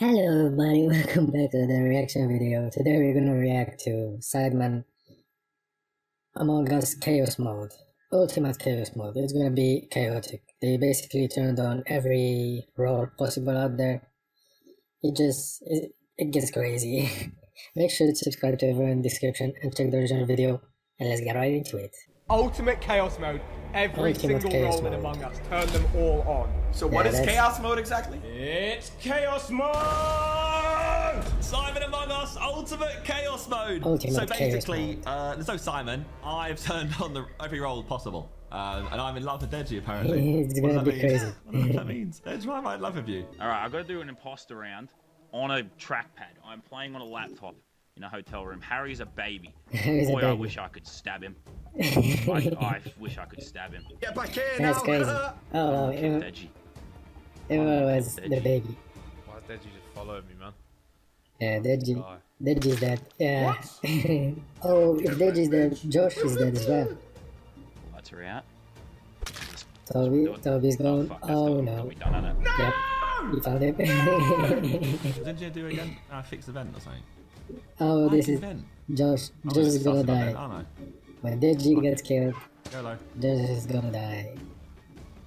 Hello everybody, welcome back to the reaction video. Today we're gonna react to Sidemen Among Us Chaos Mode. Ultimate Chaos Mode. It's gonna be chaotic. They basically turned on every role possible out there. It gets crazy. Make sure to subscribe to everyone in the description and check the original video, and let's get right into it. Ultimate Chaos Mode. Every single role in Among Us. Turn them all on. So what is Chaos Mode exactly? It's Chaos Mode! Simon Among Us, Ultimate Chaos Mode. So basically, there's no Simon. I've turned on every role possible. And I'm in love with Deji, apparently. It's gonna be crazy. I don't know what that means. Deji, why am I in love with you? Alright, I've got to do an imposter round on a trackpad. I'm playing on a laptop in a hotel room. Harry's a baby. Boy, I wish I could stab him. I wish I could stab him. Yeah, but I can. That's crazy. Oh, Everyone was the baby. Why is Deji just following me, man? Yeah, Deji's dead. Yeah. Oh, if Deji's dead, Josh is dead as well. Lights are out. Toby's gone. Oh no. We done it. No! Yep. You found him. What did you do again? I fixed the vent or something. Oh, this is Josh. Josh is gonna die. Aren't I? When Deji gets killed, Deji is gonna die.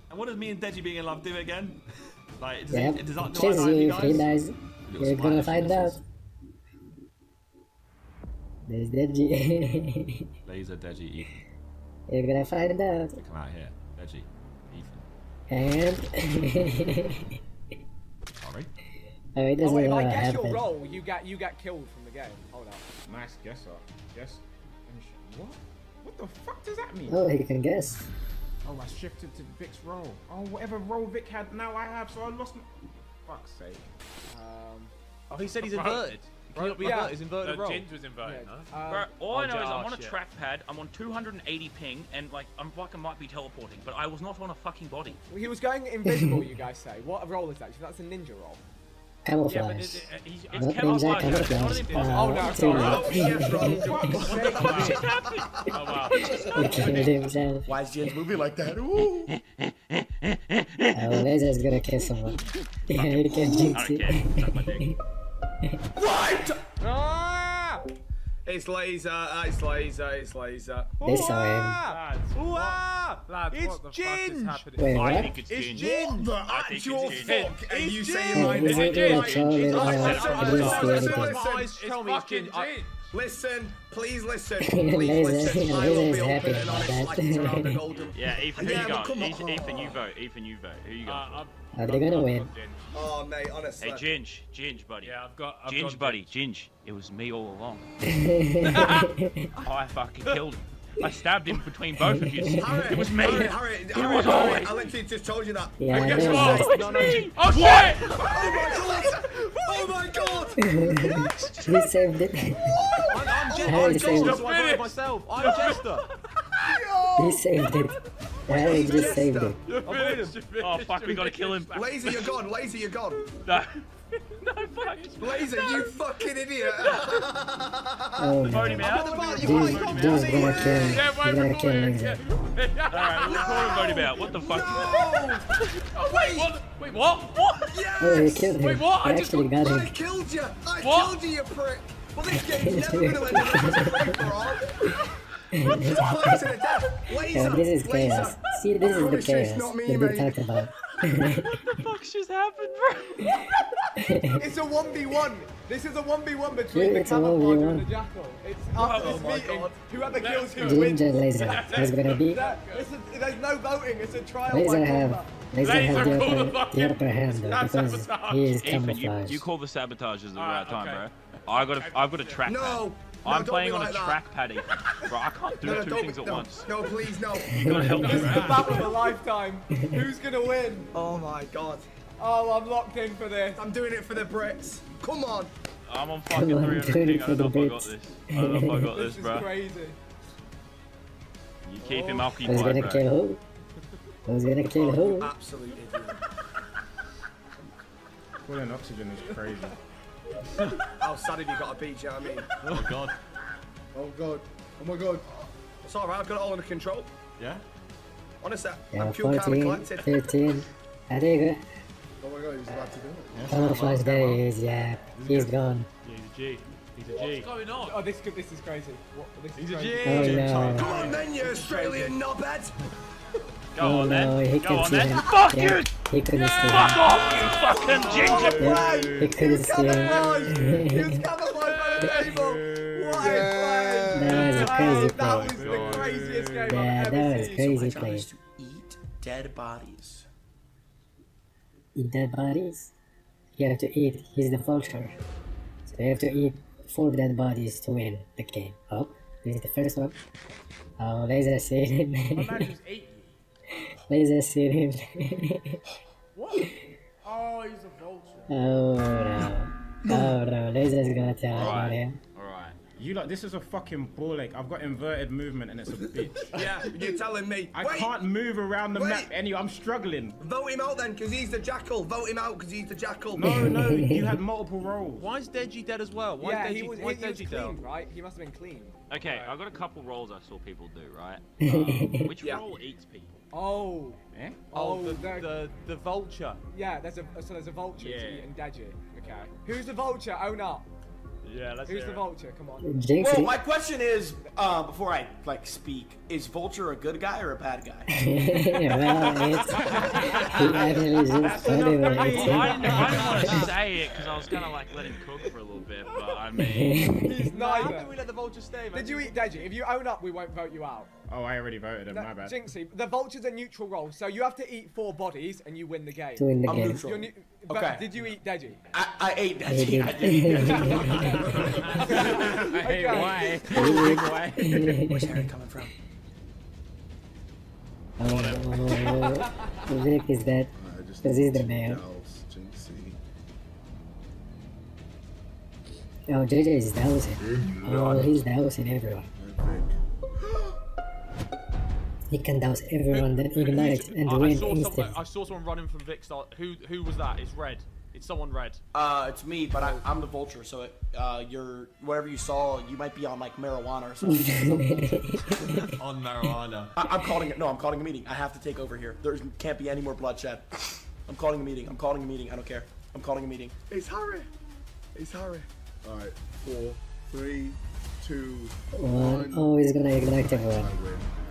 And what does me and Deji being in love do again? Like, does that do you if he dies? You're gonna find out. There's Deji. Laser Deji Ethan. You're gonna find out. Come out here, Deji Ethan. And sorry. Oh, it doesn't know what happened. I guess your role, you got killed from the game. Hold up. Nice guess up. Yes. What? What the fuck does that mean? Oh, you can guess. Oh, I shifted to Vic's role. Oh, whatever role Vic had, now I have, so I lost my... Fuck's sake. Oh, he said he's inverted. He cannot be inverted, he's inverted role. Ginge was inverted, no? Bro, all I know is I'm on a trackpad, I'm on 280 ping, and like, I fucking might be teleporting, but I was not on a fucking body. Well, he was going invisible, you guys say. What role is that? That's a ninja role. Camouflage. Yeah, but it's camouflage. Oh no, sorry. What the fuck just happened? Oh wow. He killed himself. Why is James moving like that? Ooh. Oh, Laser's gonna kill someone. Yeah, he can jinx it. What? Ah! It's Laser, it's Laser, it's Laser. They saw him. Lads, it's Ginge! Wait, what? It's Ginge! What the actual fuck are you saying like this? It's Ginge! Listen, please listen, please listen. I will be open and honest like it's around the golden... Yeah, Ethan, who you got? Ethan, you vote. Ethan, you vote. Who you got? Are they gonna win? Oh, mate, honestly. Hey, Ginge, buddy. Yeah, I've got Ginge, buddy, Ginge. It was me all along. I fucking killed him. I stabbed him between both of you. It was me. It was always. I literally just told you that. Yeah, and guess what? It's me. Oh shit! Oh my god! Oh my god! We saved it. I'm Jester. I voted myself. I'm Jester. We saved it. Harry just saved it. You're finished. Oh fuck! We gotta kill him. Laser, you're gone. Laser, you're gone. No. No, fuck. Laser, no. You fucking idiot! Oh, no. Him out. Dude's gonna kill him. Alright, we'll call him vote him out. What the fuck? No. Oh, wait, what? Wait, what? What? Yes. Oh, killed him. Wait, what? I killed you! I killed you, you prick! Well, this game's never gonna end up. This is chaos. See, this is the chaos we've been talking about. What the fuck just happened, bro? It's a 1v1. This is a 1v1 between the camouflage and the jackal. It's after this meeting. Whoever kills who wins. There's no voting. It's a trial. Laser have the upper hand because he is camouflaged. You call the sabotage as the right time, bro. I've got a track pad. I'm playing on a trackpad, Ethan. Bro, I can't do two things at once. No, please, no. You gotta help me. This is the battle of a lifetime. Who's gonna win? Oh my god. Oh, I'm locked in for this. I'm doing it for the Brits. Come on. I'm on fucking 300 ping. I don't know if I got this. I don't know if I got this, bro. This is crazy. You keep him occupied, bro. Who's gonna kill who? Absolutely. Pulling oxygen is crazy. How sad have you got a beach, you know what I mean? Oh my god. Oh god. Oh my god. It's alright, I've got it all under control. Yeah? Honestly, I'm pure calm and collected. 13. I think Oh my god, he's about to do it. I don't know Flash there he is, yeah. He's gone. Yeah, he's a G. He's a G. What's going on? Oh, this is crazy. What, this he's is crazy. A G. Oh, no. Come on then, you Australian knobhead! Go on then. Go on then. Fuck you! He couldn't steal. Fuck off, you fucking ginger! He couldn't steal. He was covered by the table. What a play! That was the craziest game I've ever seen. Yeah, that was crazy play. To eat dead bodies. Eat dead bodies? You have to eat. He's the vulture. So you have to eat 4 dead bodies to win the game. Oh, this is the first one. Oh, laser seed him. My man just ate you. Laser seed him. What? Oh, he's a vulture. Oh, no. Oh, no. Laser's gonna tell about him. You like this is a fucking ball ache. I've got inverted movement and it's a bitch. Yeah, you're telling me. I can't move around the map anyway. I'm struggling. Vote him out then, cause he's the jackal. Vote him out, cause he's the jackal. No, no, you had multiple roles. Why is Deji dead as well? Why yeah, is Deji, he was, why he is Deji clean, dead? Right? He must have been clean. Okay, right. I got a couple roles I saw people do. Right? Which role eats people? Oh. Eh? Oh, the vulture. Yeah, there's a there's a vulture to eat and Deji. Okay. Who's the vulture? Own up. Yeah, let's Who's the vulture? Come on. Well, my question is, before I like speak, is vulture a good guy or a bad guy? I didn't want to say it because I was gonna like let him cook for a little bit, but I mean, he's neither. How did we let the vulture stay? Man? Did you eat Deji? If you own up, we won't vote you out. Oh, I already voted him. No, my bad. Jinxie, the vulture's a neutral role, so you have to eat 4 bodies and you win the game. To win the game. Neutral. Okay. Did you eat Deji? I ate Deji. I did eat Deji. Okay. Why? Where's Harry coming from? Oh, Rick is dead. This is the man. Oh, JJ is dousing. Oh, he's dousing everyone. He can douse everyone that ignites and win instantly. I saw someone running from Vic Star. Who was that? It's Red. It's someone Red. It's me, but I'm the vulture, so you're whatever you saw, you might be on like marijuana or something. On marijuana. I'm calling it. No, I'm calling a meeting. I have to take over here. There can't be any more bloodshed. I'm calling a meeting. I'm calling a meeting. I don't care. I'm calling a meeting. It's Harry. It's Harry. All right, 4, 3, 2, 1. Oh, he's gonna ignite everyone.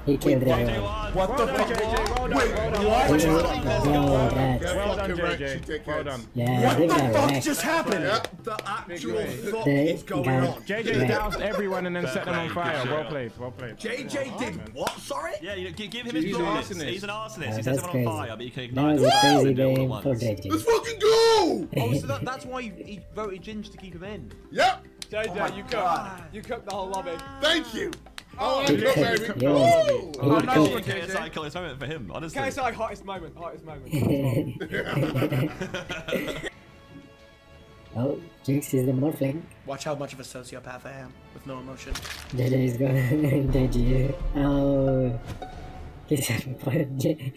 He killed everyone. What the fuck? Well done, JJ. Yeah, what the fuck just happened? The actual fuck is going on. JJ doused everyone and then set them on fire. Well played, well played. JJ did what? Sorry? Yeah, give him his arsonist. He's an arsonist. He set them on fire, but you can ignite them. That was a crazy game for JJ. Let's fucking go! Oh, so that's why he voted Ginge to keep him in. Yep. JJ, you cooked the whole lobby. Thank you. Oh, I got very good. Oh, nice one, KSI. Coolest moment for him, honestly. KSI, hottest moment, hottest moment. Oh, Jinx is the morphling. Watch how much of a sociopath I am with no emotion. JJ is going. JJ. Oh. He's having fun. JJ.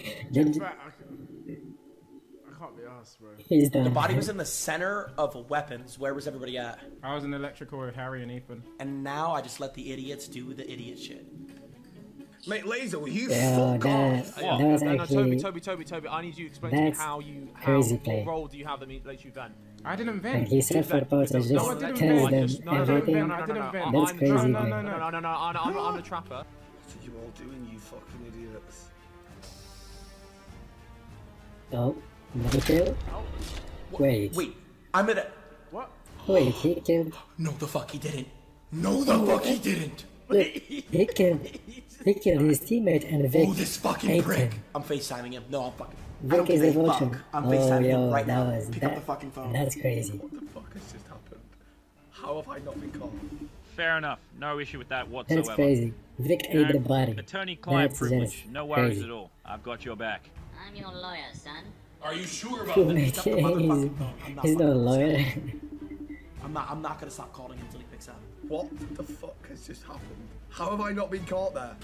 He's done. The body was in the center of weapons. Where was everybody at? I was in electrical with Harry and Ethan. And now I just let the idiots do the idiot shit. Mate, Laser, will you fuck off? Toby, I need you to explain to me what role do you have that lets you vent? I didn't vent. He said for both of us. No, I didn't vent. That's crazy. No, I'm the trapper. What are you all doing, you fucking idiots? Oh. Another kill? Wait, I'm at a... What? Wait, he killed... No the fuck he didn't. No the fuck he didn't. Look, he killed his teammate and Vic. Oh, this fucking prick. I'm FaceTiming him. No, I'm fucking... Vic is a vulture. I'm FaceTiming him right now. Pick up the fucking phone. That's crazy. What the fuck has just happened? How have I not been called? Fair enough. No issue with that whatsoever. That's crazy. Vic ate the body. Attorney-client privilege. No worries at all. I've got your back. I'm your lawyer, son. Are you sure about this? He's not a lawyer. I'm not gonna stop calling him until he picks up. What the fuck has just happened? How have I not been caught there?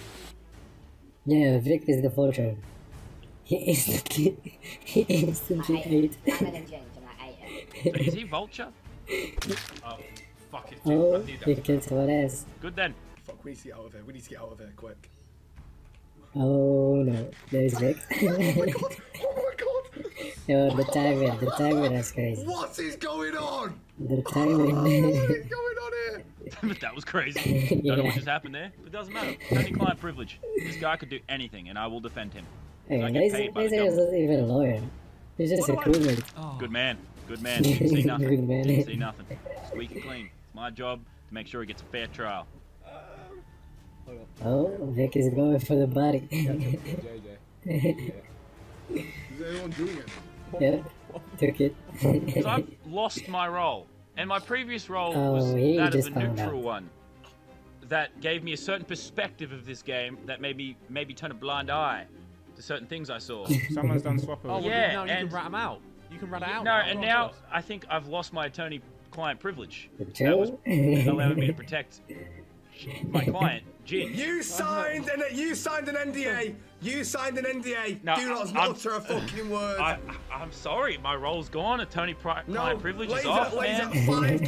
Yeah, Vic is the vulture. He instantly ate. I'm an engine and I ate him. Is he vulture? Oh, fuck it. Oh, he killed someone else. Good then. Fuck, we need to get out of here. We need to get out of here quick. Oh no, there's Vic. Oh my god. No, the timer. The timer is crazy. What is going on? The timer. What is going on here? That was crazy. I don't know what just happened there, but it doesn't matter. Only client privilege. This guy could do anything, and I will defend him. Hey, he's not even a lawyer. He's just a criminal. Oh. Good man. Good man. Didn't see nothing. Good man. Didn't see nothing. Squeaky clean. It's my job to make sure he gets a fair trial. Oh, Vic is going for the body. JJ. Yeah. Is anyone doing it? Yep. Took it. So I've lost my role. And my previous role was that of a neutral one. That gave me a certain perspective of this game that made me maybe turn a blind eye to certain things I saw. Someone's done swap over. Oh, well, yeah. No, you can rat him out. You can rat out. No, and now I think I've lost my attorney-client privilege. That was allowing me to protect my client. Jin. You signed an NDA. You signed an NDA. No, do not utter a fucking word. I'm sorry, my role's gone. Attorney-client privilege is off, man. 5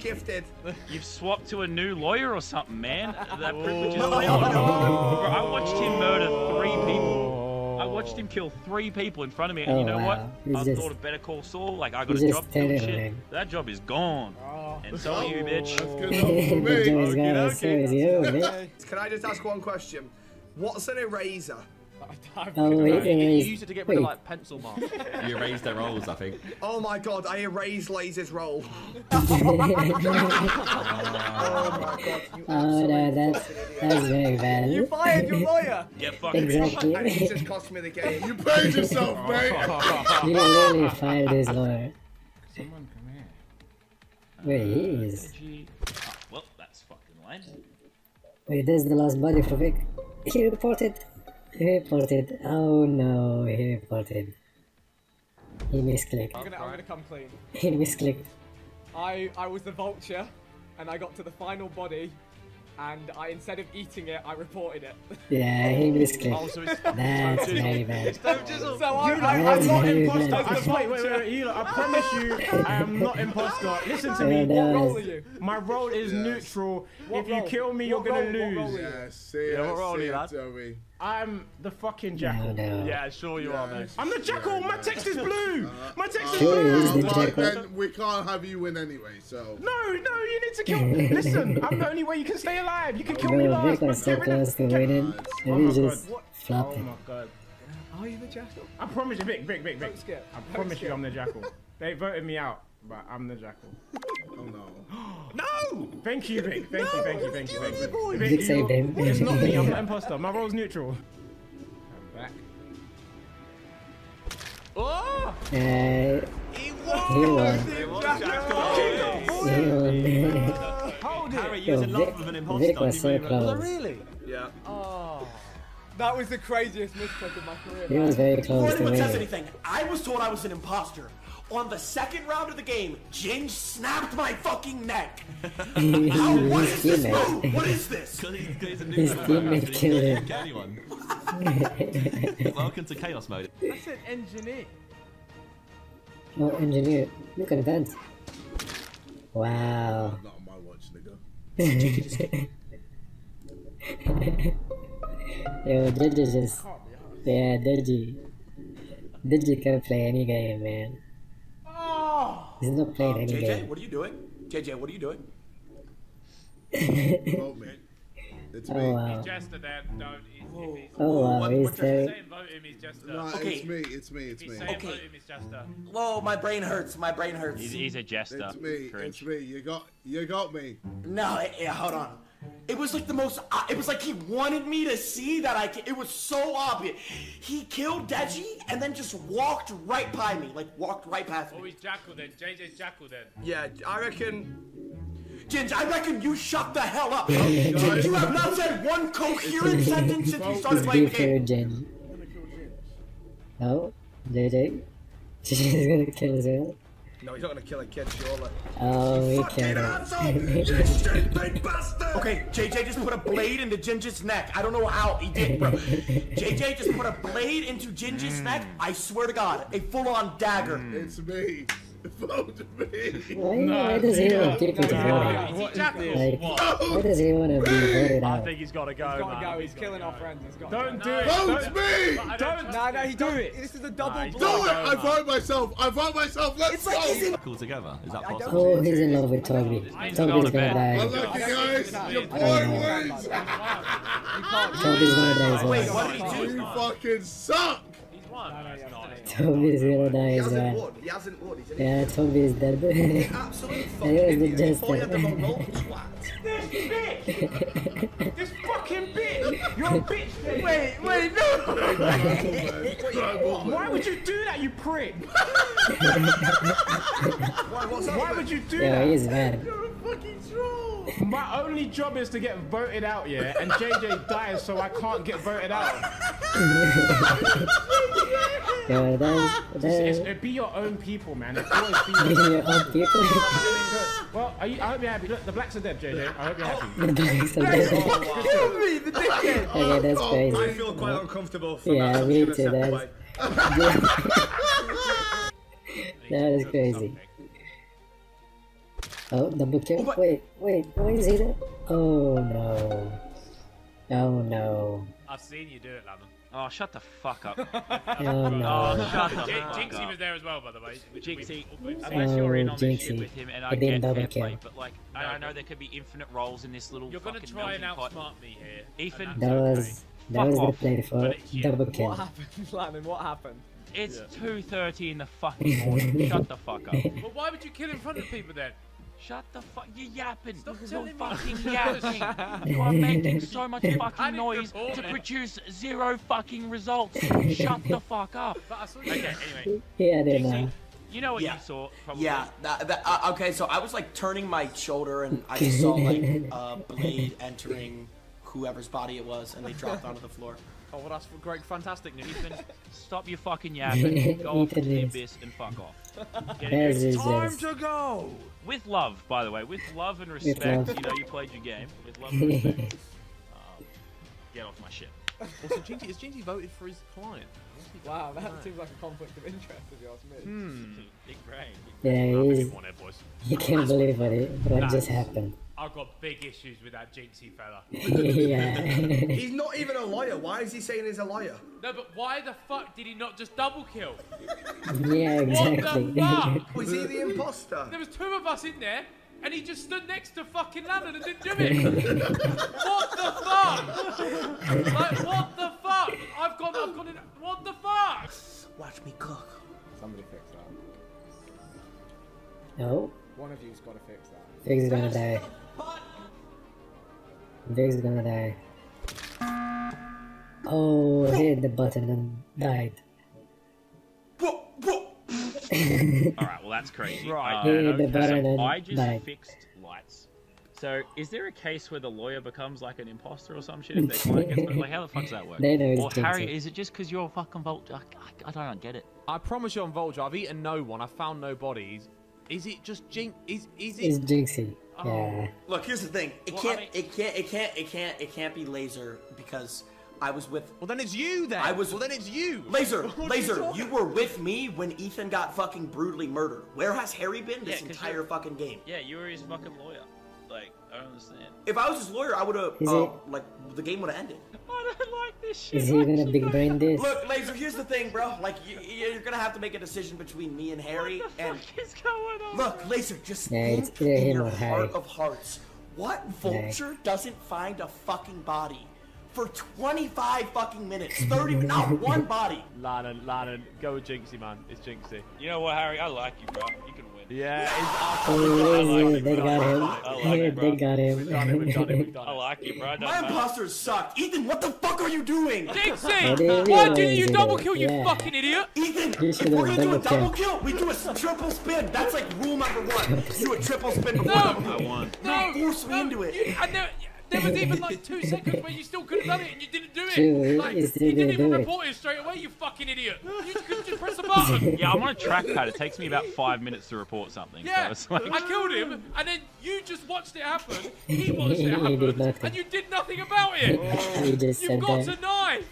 gifted. You've swapped to a new lawyer or something, man. That privilege is gone. Bro, I watched him murder 3 people. I watched him kill 3 people in front of me, and you know what? I thought of Better Call Saul. Like, I got a job to do shit. That job is gone. Oh. And so are you, bitch. That's good enough for me. Okay. Can I just ask one question? What's an eraser? You use it to get rid of, like, pencil marks. You erase their rolls, I think. Oh my god, I erased Laser's roll. Oh my god, you that's very bad. You fired your lawyer! Get fucked. Exactly. And he just cost me the game. You paid yourself, mate! You really fired his lawyer. Someone come here. Where he is? Well, that's fucking lame. Wait, there's the last body for Vic. He reported. He reported. Oh no, he reported. He misclicked. I'm gonna come clean. He misclicked. I was the vulture, and I got to the final body, and instead of eating it, I reported it. Yeah, he misclicked. Oh, so it's that's very bad. So I'm not imposter. Wait, Eli, I promise you, I am not imposter. Listen to me. What role are you? My role is neutral. If you kill me, you're gonna lose. Yeah, see, I'm the fucking jackal. No. Yeah, sure you are, mate. I'm the jackal. My text is blue. My text is blue. Then we can't have you win anyway. So no, you need to kill me. Listen, I'm the only way you can stay alive. You can kill me last. Vic was so close to winning. And he just flopped. Oh my god. Are you the jackal? I promise you, Vic. I promise you, I'm the jackal. They voted me out, but I'm the jackal. Oh no. No! Thank you, Vic. Thank you. Vic saved him. It's not me, I'm the imposter. My role's neutral. I'm back. Oh! He won. Hold it. Harry, you're in love with an imposter. Vic was so close. Really? Yeah. Oh. That was the craziest misclick of my career. He was very close to me. Anything. I was told I was an imposter. On the second round of the game, Jin snapped my fucking neck. What is this move? What is this? His teammate killed him. Welcome to chaos mode. That's an engineer. Oh, engineer. Look at that. Wow. Not on my watch, nigga. Yo, Digi just... Yeah, Digi can't play any game, man. He's not playing any game. JJ, what are you doing? JJ, what are you doing? Vote me. It's me. Wow. He's Jester then. No, wow, he's there. No, it's me. Okay. Whoa, my brain hurts. He's a jester. It's me. You got me. No, hold on. It was like the most. It was like he wanted me to see that it was so obvious. He killed Deji and then just walked right by me, walked right past me. Oh, he's Jackal then. JJ's Jackal then. Yeah, I reckon. Ginge, I reckon you shut the hell up. Ginge, you have not said one coherent sentence since you started playing the game. No, JJ. JJ's gonna kill his own. No, he's not gonna kill a kid, surely. Oh, he killed it. Okay, JJ just put a blade into Ginger's neck. I don't know how he did, bro. JJ just put a blade into Ginger's neck. I swear to God, a full-on dagger. It's me. Vote me! Why does he want to be voted out? I think he's got to go. He's got to go. He's killing our friends. He's got to go. Don't do it. Vote me! Don't. No, he do it. This is a double blow. Do it! I vote myself. I vote myself. Let's go. Cool together. Is that possible? Oh, he's in love with Toby. Toby's gonna die. Unlucky guys. Your boy wins. Toby's gonna die. Wait, what did you fucking suck? Toby's gonna die as well. He hasn't won. Yeah, Toby's dead. He absolutely fucking just this fucking bitch! You're a bitch! Wait, no! Why would you do that, you prick? Why would you do that? Yeah, he's mad. You're a fucking troll! My only job is to get voted out, yeah? And JJ dies so I can't get voted out. Yeah, it'd be your own people, man. It'd always be your own people. Well, I hope you're happy. Look, the blacks are dead, JJ. I hope you're happy. The blacks are dead. Kill me, the dickhead. Okay, that's crazy. I feel quite uncomfortable for that. Yeah, me too, that's... That is crazy. Oh, double kill? Wait, is he there? Oh, no. Oh, no. I've seen you do it, Lemon. Oh, shut the fuck up. Oh, no. Oh, shut up. Jinxie was there as well, by the way. Jinxie, unless you're in on this shit with him, and I get fair play, but like, I know there could be infinite roles in this little fucking melting pot. You're gonna try and outsmart me here. Ethan, that was the play for double kill. What happened, Lemon? What happened? It's 2:30 in the fucking morning. Shut the fuck up. Well, why would you kill in front of people then? Shut the fuck! You're yapping. Stop telling fucking yapping. You are making so much fucking noise to produce zero fucking results. Shut the fuck up. Okay, anyway. Yeah, they know. You know what you saw? Probably. Yeah. Okay, so I was like turning my shoulder and I saw like a blade entering whoever's body it was, and they dropped onto the floor. Oh, well, that's great, fantastic news. Ethan, stop your fucking yapping. Go off to the abyss and fuck off. It's time to go! With love, by the way. With love and respect. You know, you played your game. With love and respect. Get off my shit. Also, Jinxie, is Jinxie voted for his client? Wow, that seems like a conflict of interest, if you ask me. Big brain. Yeah, he is. You can't believe what just happened. I've got big issues with that Jinxie fella. He's not even a liar. Why is he saying he's a liar? No, but why the fuck did he not just double kill? Yeah, exactly. What the fuck? Was he the imposter? There was two of us in there, and he just stood next to fucking Lemon and didn't do it. What the fuck? Like, what the fuck? I've gone in. What the fuck? Watch me cook. Somebody fix that. No. One of you's got to fix that. Vig's is gonna die. Vig's gonna die. Oh, hit the button and died. Alright, well that's crazy. Right. Hit the button and I just fixed lights. So, is there a case where the lawyer becomes like an imposter or some shit? If they like, how the fuck's that work? They know or Harry, is it just because you're a fucking Vulture? I don't get it. I promise you I'm Vulture. I've eaten no one. I've found no bodies. Is it just Jinx? Is it Jinxie? Oh. Yeah. Look, here's the thing. It can't be Laser because I was with. Well, then it's you. Laser, you were with me when Ethan got fucking brutally murdered. Where has Harry been this entire fucking game? Yeah, you were his fucking lawyer. Like, I don't understand. If I was his lawyer, I would have like the game would have ended. I don't like this shit. Is he gonna big brain this? Look, Laser, here's the thing, bro. Like, you're gonna have to make a decision between me and Harry. What the fuck is going on? Look, Laser, just think in your heart of hearts. What Vulture doesn't find a fucking body for 25 fucking minutes? 30, not one body. Lannan, go with Jinxie, man. It's Jinxie. You know what, Harry? I like you, bro. You can. Yeah, it's they got him. They got him. We've done it. I like you, bro. My imposters sucked. Ethan, what the fuck are you doing? Jinxie, why didn't you double kill, you fucking idiot? Ethan, if we're gonna do a double kill, we do a triple spin. That's like rule number one. Do a triple spin before double kill. No, force me into it. There was even like 2 seconds where you still could have done it and you didn't do it. Like, you didn't even report it straight away, you fucking idiot. You could just press the button. Yeah, I'm on a trackpad. It takes me about 5 minutes to report something. Yeah, so like... I killed him and then you just watched it happen. He watched it happen and you did nothing about it. You've got to knife.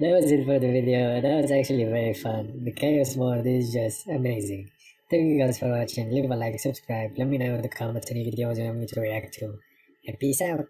That was it for the video. That was actually very fun. The chaos mode is just amazing. Thank you guys for watching. Leave a like, subscribe. Let me know in the comments any videos you want me to react to. And peace out.